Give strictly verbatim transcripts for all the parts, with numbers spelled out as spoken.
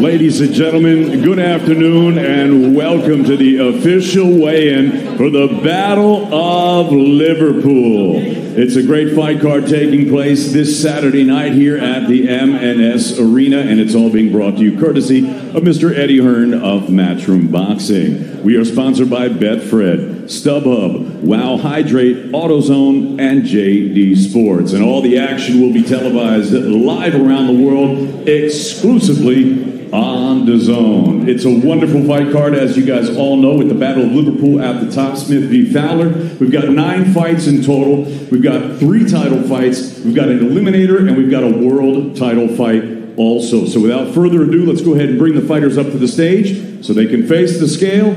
Ladies and gentlemen, good afternoon and welcome to the official weigh-in for the Battle of Liverpool. It's a great fight card taking place this Saturday night here at the M and S Arena, and it's all being brought to you courtesy of Mister Eddie Hearn of Matchroom Boxing. We are sponsored by Betfred, StubHub, Wow Hydrate, AutoZone, and J D Sports. And all the action will be televised live around the world exclusively on the zone. It's a wonderful fight card, as you guys all know, with the Battle of Liverpool at the top, Smith v. Fowler. We've got nine fights in total. We've got three title fights. We've got an eliminator, and we've got a world title fight also. So without further ado, let's go ahead and bring the fighters up to the stage so they can face the scale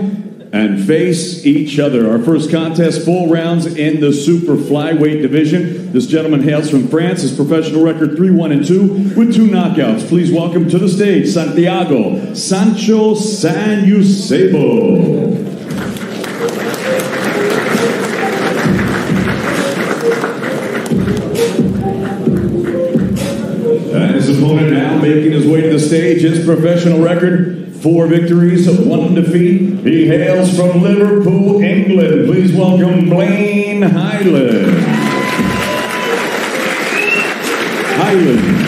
and face each other. Our first contest, four rounds in the super flyweight division. This gentleman hails from France. His professional record three one and two with two knockouts. Please welcome to the stage Santiago Sancho San Yusebo. And his opponent now making his way to the stage. His professional record Four victories, one defeat. He hails from Liverpool, England. Please welcome Blaine Highland. Highland.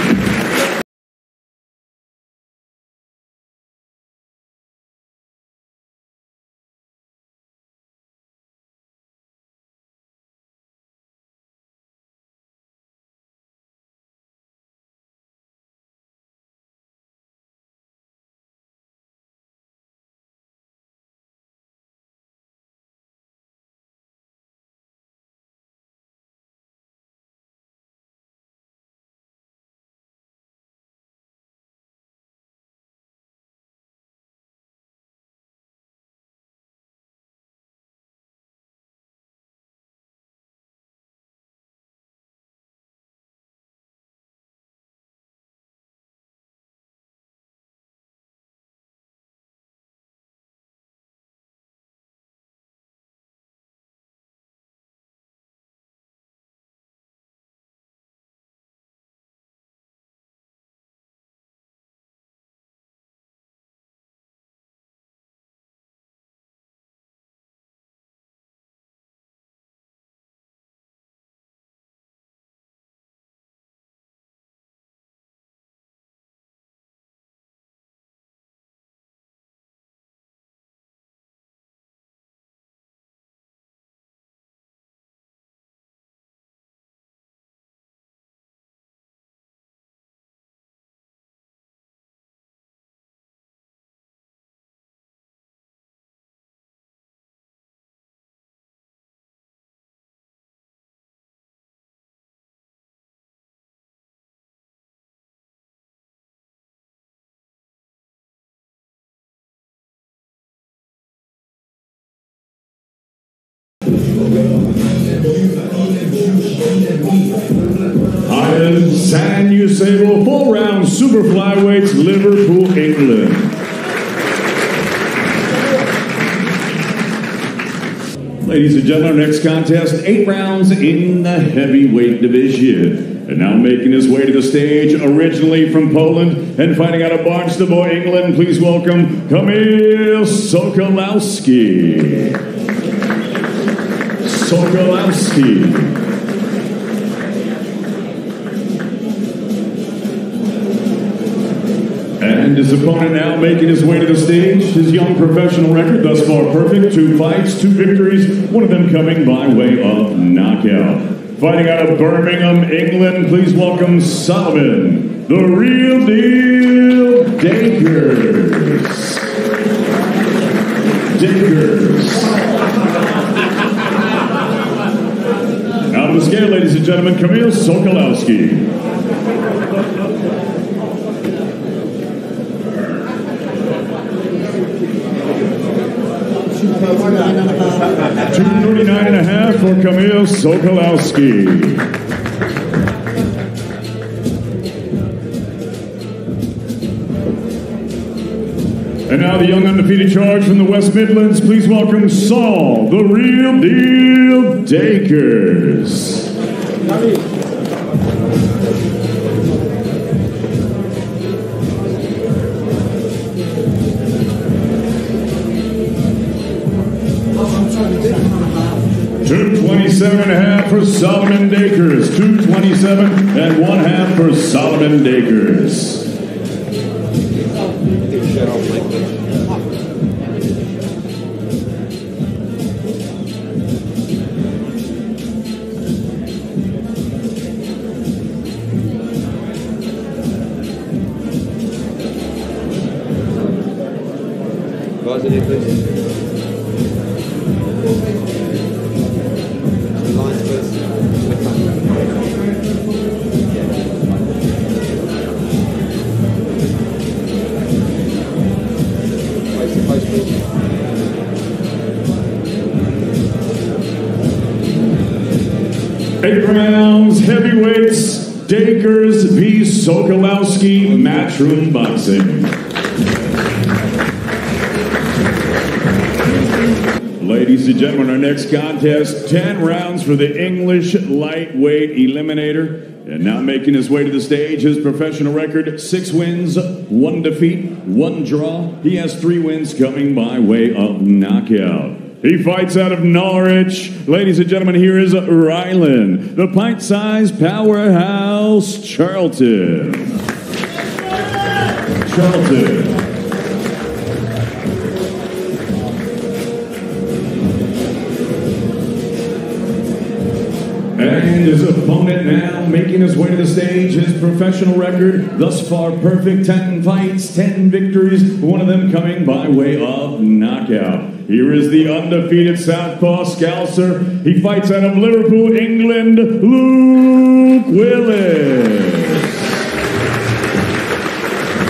Rylan San Yusebo, full round super flyweights, Liverpool, England. Ladies and gentlemen, next contest, eight rounds in the heavyweight division. And now making his way to the stage, originally from Poland and fighting out of Barnstable, England, please welcome Kamil Sokolowski. Sokolowski. And his opponent now making his way to the stage. His young professional record thus far perfect. Two fights, two victories, one of them coming by way of knockout. Fighting out of Birmingham, England, please welcome Solomon, the Real Deal Dakers. Dakers. Out of the scale, ladies and gentlemen, Kamil Sokolowski. two thirty-nine and a half for Kamil Sokolowski. And now the young undefeated charge from the West Midlands. Please welcome Saul, the Real Deal Dakers. two twenty-seven and a half for Solomon Dakers. two twenty-seven and one half for Solomon Dakers. Dakers v. Sokolowski, Matchroom Boxing. Ladies and gentlemen, our next contest, ten rounds for the English lightweight eliminator. And now making his way to the stage, his professional record, six wins, one defeat, one draw. He has three wins coming by way of knockout. He fights out of Norwich. Ladies and gentlemen, here is Rylan, the pint-sized powerhouse Charlton. Charlton. And his opponent now making his way to the stage. His professional record thus far perfect. ten fights, ten victories. One of them coming by way of knockout. Here is the undefeated southpaw Scouser. He fights out of Liverpool, England, Luke Willis.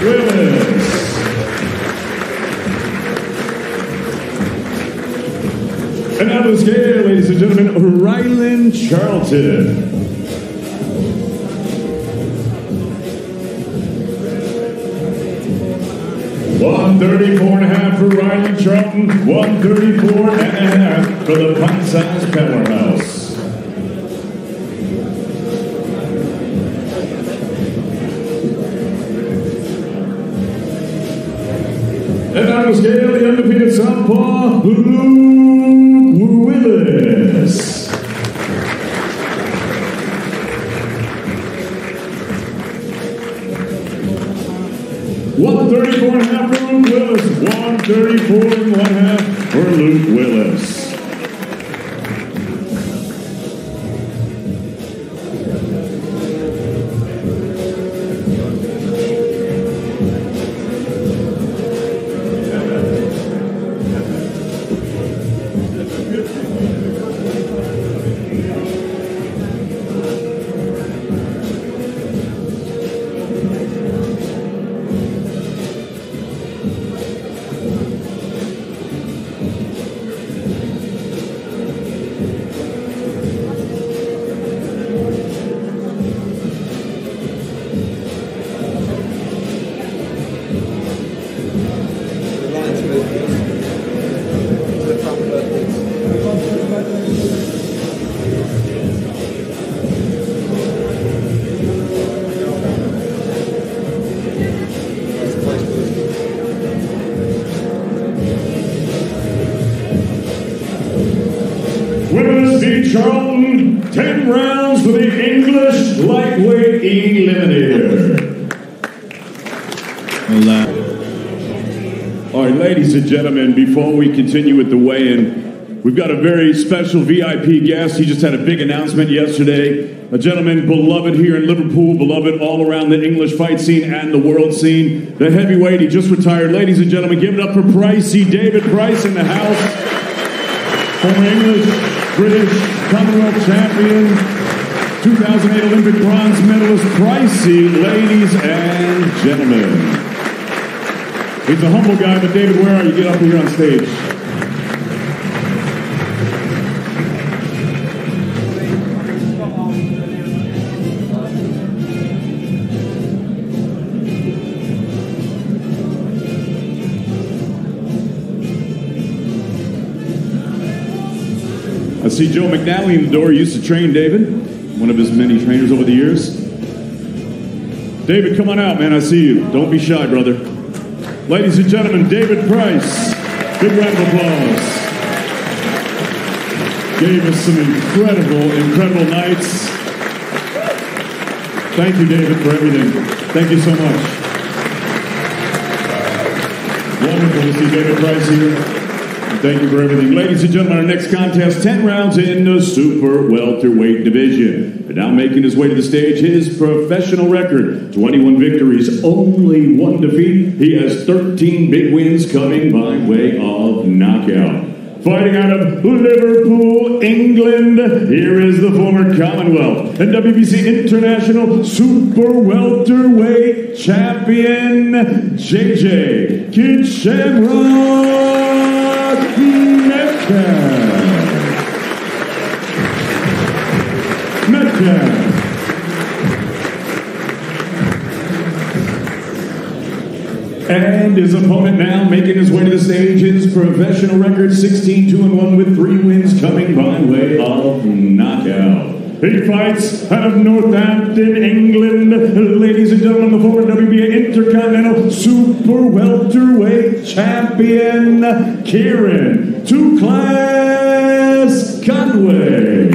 Willis. And out of the scale, ladies and gentlemen, Rylan Charlton. one thirty-four and a half for Rylan Charlton, one thirty-four and a half for the pint-sized powerhouse. And on the scale, the undefeated southpaw, Luke Willis. one thirty-four and a half for Luke Willis. one thirty-four and one half for Luke Willis. Gentlemen, before we continue with the weigh-in, we've got a very special V I P guest. He just had a big announcement yesterday. A gentleman beloved here in Liverpool, beloved all around the English fight scene and the world scene. The heavyweight, he just retired. Ladies and gentlemen, give it up for Pricey, David Price in the house. Former English, British, Commonwealth champion, two thousand eight Olympic bronze medalist, Pricey, ladies and gentlemen. He's a humble guy, but David, where are you? Get up here on stage. I see Joe McNally in the door. He used to train David, one of his many trainers over the years. David, come on out, man. I see you. Don't be shy, brother. Ladies and gentlemen, David Price. Big round of applause. Gave us some incredible, incredible nights. Thank you, David, for everything. Thank you so much. Wonderful to see David Price here. Thank you for everything. Ladies and gentlemen, our next contest, ten rounds in the super welterweight division. And now making his way to the stage, his professional record, twenty-one victories, only one defeat. He has thirteen big wins coming by way of knockout. Fighting out of Liverpool, England, here is the former Commonwealth and W B C International super welterweight champion, J J Kid Shamrock Metcalf. Metcalf. And his opponent now making his way to the stage. His professional record sixteen two and one with three wins coming by way of knockout. He fights out of Northampton, England. Ladies and gentlemen, the former W B A Intercontinental Super Welterweight Champion, Kieron "Two Class" Conway.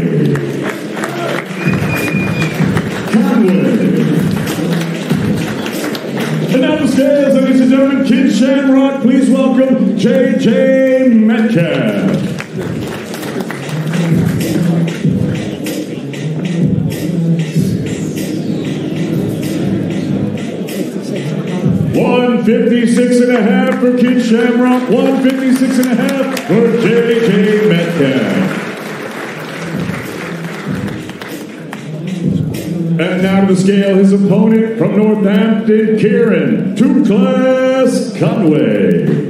Conway. And on the stairs, ladies and gentlemen, Kid Shamrock, please welcome J J Metcalf. one fifty-six and a half for Kid Shamrock, one fifty-six and a half for J J Metcalf. And now to the scale, his opponent from Northampton, Kieron "Two Class" Conway.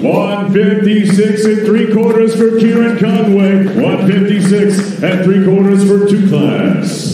one fifty-six and three quarters for Kieron Conway, one fifty-six and three quarters for Two Class.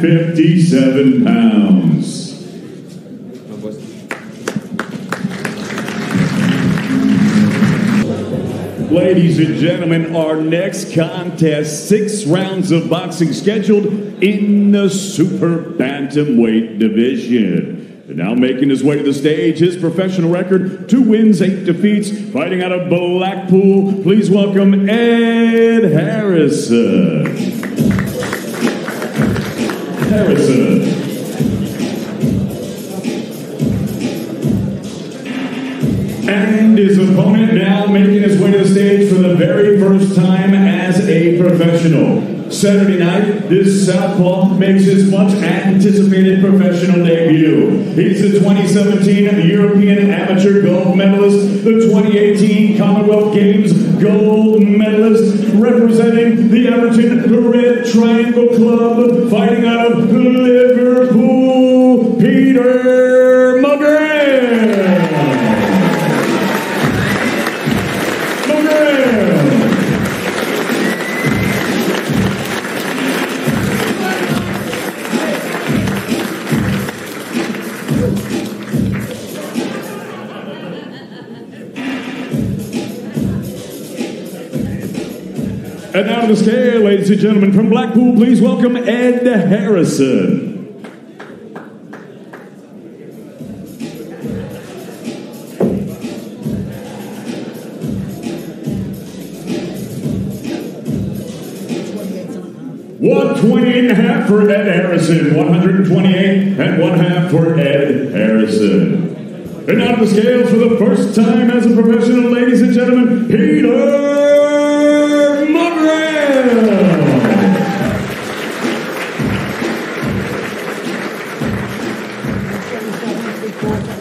fifty-seven pounds. Ladies and gentlemen, our next contest, six rounds of boxing scheduled in the super bantamweight division. And now making his way to the stage, his professional record, two wins, eight defeats, fighting out of Blackpool. Please welcome Ed Harrison. Harrison. And his opponent now making his way to the stage for the very first time as a professional. Saturday night, this southpaw makes his much-anticipated professional debut. He's the twenty seventeen European Amateur Gold Medalist, the twenty eighteen Commonwealth Games Gold Medalist, representing the Everton Red Triangle Club, fighting out of Liverpool, Peter McGrail. And now to the scale, ladies and gentlemen, from Blackpool, please welcome Ed Harrison. one twenty and a half for Ed Harrison, one twenty-eight and one half for Ed Harrison. And now to the scales for the first time as a professional, ladies and gentlemen, Peter McGrail.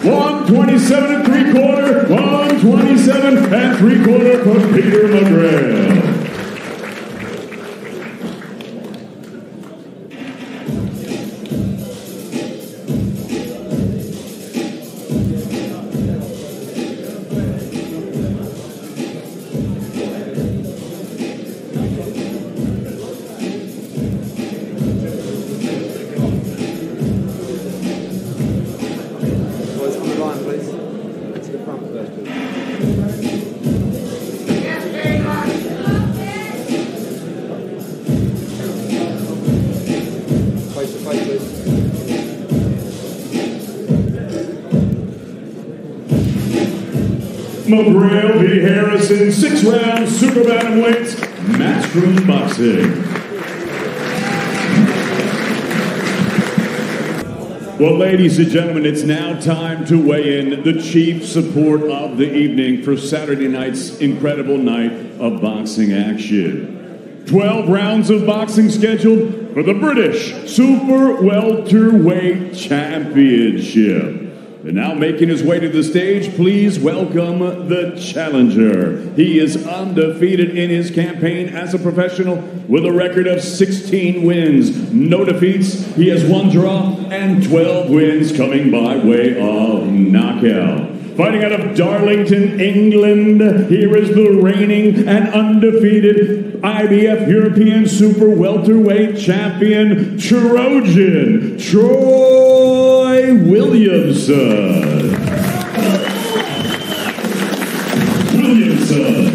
one twenty-seven and three quarter, one twenty-seven and three quarter for Peter McGrail. McGrail v. Harrison, six round super bantamweights, Matchroom Boxing. Well, ladies and gentlemen, it's now time to weigh in the chief support of the evening for Saturday night's incredible night of boxing action. twelve rounds of boxing scheduled for the British Super Welterweight Championship. And now making his way to the stage, please welcome the challenger. He is undefeated in his campaign as a professional with a record of sixteen wins, no defeats. He has one draw and twelve wins coming by way of knockout. Fighting out of Darlington, England, here is the reigning and undefeated I B F European Super Welterweight Champion, Trojan, Troy Williamson. Williamson.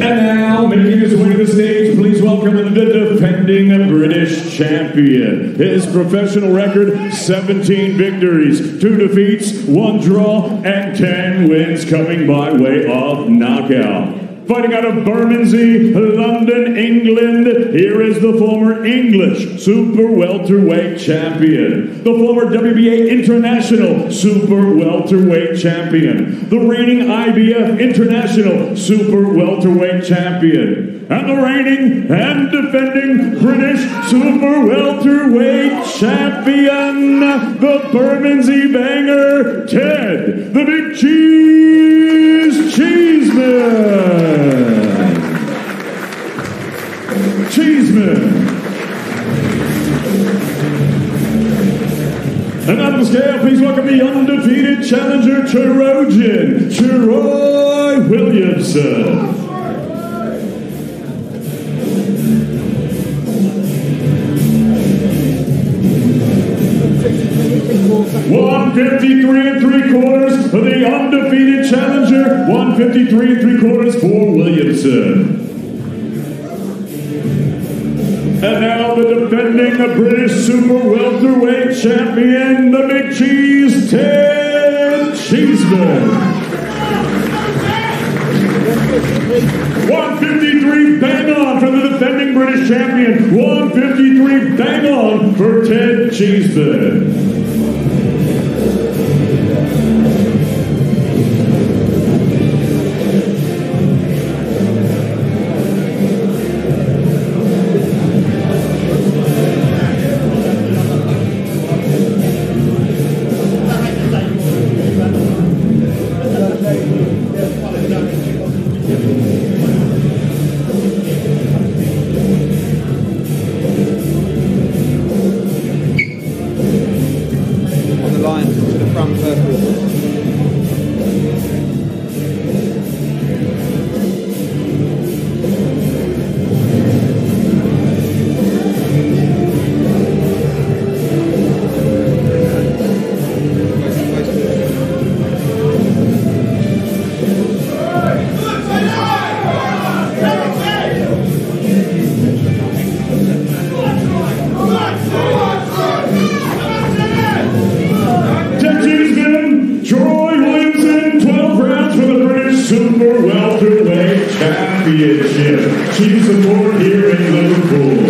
And now, making his way to the stage, please welcome the defending British champion. His professional record, seventeen victories, two defeats, one draw, and ten wins coming by way of knockout. Fighting out of Bermondsey, London, England, here is the former English Super Welterweight Champion, the former W B A International Super Welterweight Champion, the reigning I B F International Super Welterweight Champion, and the reigning and defending British Super Welterweight Champion, the Bermondsey banger, Ted the Big Cheese Cheeseman. Cheeseman. And on the scale, please welcome the undefeated challenger, Trojan, Troy Williamson. one fifty-three and three quarters for the undefeated challenger, one fifty-three and three quarters for Williamson. And now the defending the British Super Welterweight Champion, the Big Cheese, Ted Cheeseman. one fifty-three bang on for the defending British champion. one fifty-three bang on for Ted Cheeseman. champion. She's a born here in Liverpool.